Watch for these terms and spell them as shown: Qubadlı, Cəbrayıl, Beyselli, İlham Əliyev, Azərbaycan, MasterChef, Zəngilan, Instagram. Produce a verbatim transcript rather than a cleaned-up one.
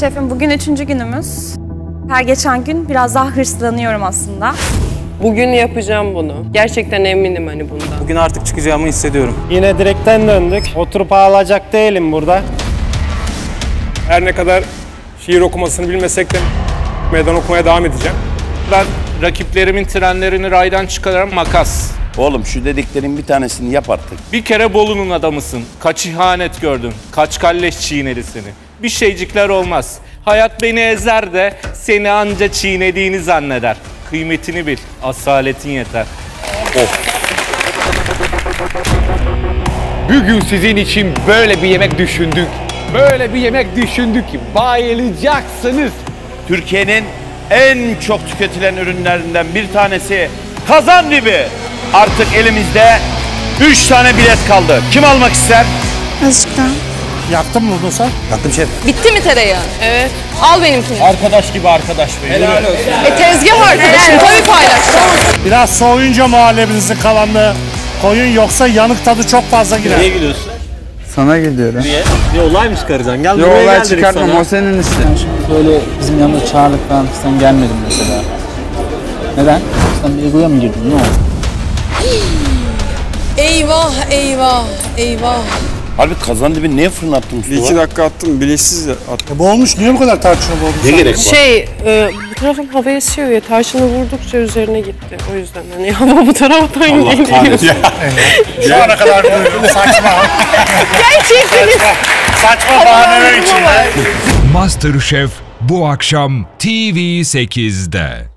Şefim, bugün üçüncü günümüz. Her geçen gün biraz daha hırslanıyorum aslında. Bugün yapacağım bunu. Gerçekten eminim hani bundan. Bugün artık çıkacağımı hissediyorum. Yine direkten döndük. Oturup ağlayacak değilim burada. Her ne kadar şiir okumasını bilmesek de meydan okumaya devam edeceğim. Ben rakiplerimin trenlerini raydan çıkaran makas. Oğlum şu dediklerin bir tanesini yap artık. Bir kere Bolu'nun adamısın. Kaç ihanet gördün. Kaç kalleş çiğnedi seni. Bir şeycikler olmaz. Hayat beni ezer de seni anca çiğnediğini zanneder. Kıymetini bil, asaletin yeter. Oh. Bugün sizin için böyle bir yemek düşündük. Böyle bir yemek düşündük ki bayılacaksınız. Türkiye'nin en çok tüketilen ürünlerinden bir tanesi kazan dibi. Artık elimizde üç tane bilet kaldı. Kim almak ister? Azıcık daha. Yaktın mı bunu sen? Yaktım şef. Bitti mi tereyağı? Evet. Al benimkini. Arkadaş gibi arkadaş benim. Helal olsun. E tezgah arkadaşım tabii paylaşacağım. Biraz soğuyunca muhallebinizin kalanını koyun, yoksa yanık tadı çok fazla girer. Niye gidiyorsun? Sana gidiyorum. Niye? Bir olay mı çıkaracaksın? Gel, bir olay çıkartmam, o senin üstüne. Böyle bizim yanımda çağırlık falan sen gelmedin mesela. Neden? Sen bir egoya mı girdin? Ne oldu? Eyvah eyvah eyvah. Abi kazan dibi niye fırına attın? Bir iki dakika attım, bileşsiz attım. E, boğulmuş, niye bu kadar tarçına boğulmuş? Ne gerek var? Şey, e, bu tarafın hava esiyor ya, tarçını vurdukça üzerine gitti. O yüzden hani ama bu taraftan geliyor. Şu ana kadar duydum, saçma. Gerçekten. Saçma bahaneler için. MasterChef bu akşam T V sekiz'de.